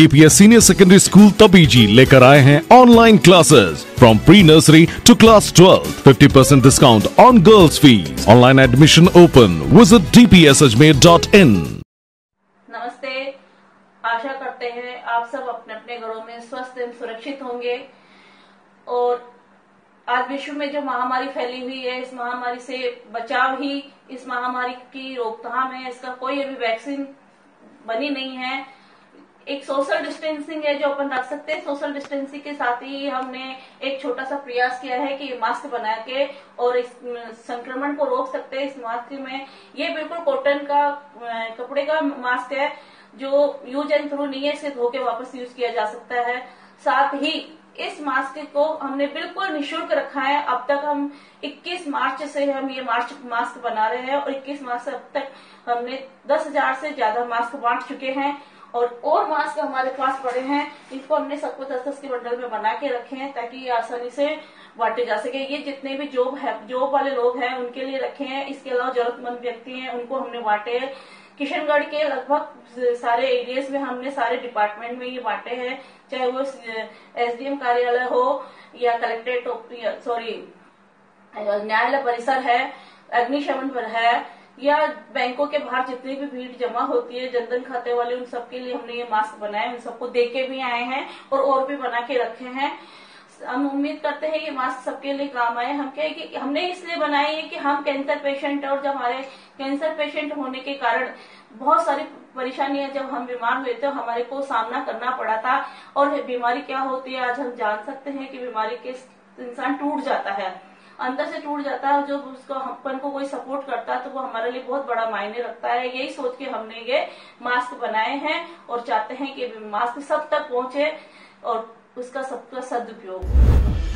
DPS senior secondary school Tabiji लेकर आए हैं online classes from pre nursery to class 12, 50% discount on girls fees, online admission open, visit dpsajmer.in। नमस्ते, आशा करते हैं आप सब अपने अपने घरों में स्वस्थ एवं सुरक्षित होंगे। और आज विश्व में जो महामारी फैली हुई है, इस महामारी से बचाव ही इस महामारी की रोकथाम है। इसका कोई अभी वैक्सीन बनी नहीं है। एक सोशल डिस्टेंसिंग है जो अपन रख सकते हैं। सोशल डिस्टेंसिंग के साथ ही हमने एक छोटा सा प्रयास किया है कि मास्क बना के और इस संक्रमण को रोक सकते हैं। इस मास्क में ये बिल्कुल कॉटन का कपड़े का मास्क है जो यूज एंड थ्रू नहीं है, इसे धो के वापस यूज किया जा सकता है। साथ ही इस मास्क को हमने बिल्कुल निःशुल्क रखा है। अब तक हम 21 मार्च से हम ये मास्क बना रहे हैं और 21 मार्च से अब तक हमने 10,000 से ज्यादा मास्क बांट चुके हैं और मास्क हमारे पास पड़े हैं। इनको हमने सबको 10-10 के बंडल में बना के रखे हैं ताकि ये आसानी से बांटे जा सके। ये जितने भी जॉब वाले लोग हैं उनके लिए रखे हैं। इसके अलावा जरूरतमंद व्यक्ति हैं उनको हमने बांटे हैं। किशनगढ़ के लगभग सारे एरियाज में हमने सारे डिपार्टमेंट में ये बांटे हैं, चाहे वो SDM कार्यालय हो या कलेक्ट्रेट न्यायालय परिसर है, अग्निशमन पर है या बैंकों के बाहर जितनी भी भीड़ जमा होती है, जनधन खाते वाले, उन सबके लिए हमने ये मास्क बनाए। उन सबको देके भी आए हैं और भी बना के रखे हैं। हम उम्मीद करते हैं ये मास्क सबके लिए काम आए। हम कहें कि हमने इसलिए बनाई है कि हम कैंसर पेशेंट हैं और जब हमारे कैंसर पेशेंट होने के कारण बहुत सारी परेशानियां, जब हम बीमार हुए तो हमारे को सामना करना पड़ा था। और बीमारी क्या होती है आज हम जान सकते हैं कि बीमारी के इंसान टूट जाता है, अंदर से टूट जाता है। जो उसको अपन को कोई सपोर्ट करता है तो वो हमारे लिए बहुत बड़ा मायने रखता है। यही सोच के हमने ये मास्क बनाए हैं और चाहते हैं कि मास्क सब तक पहुंचे और उसका सबका सदुपयोग।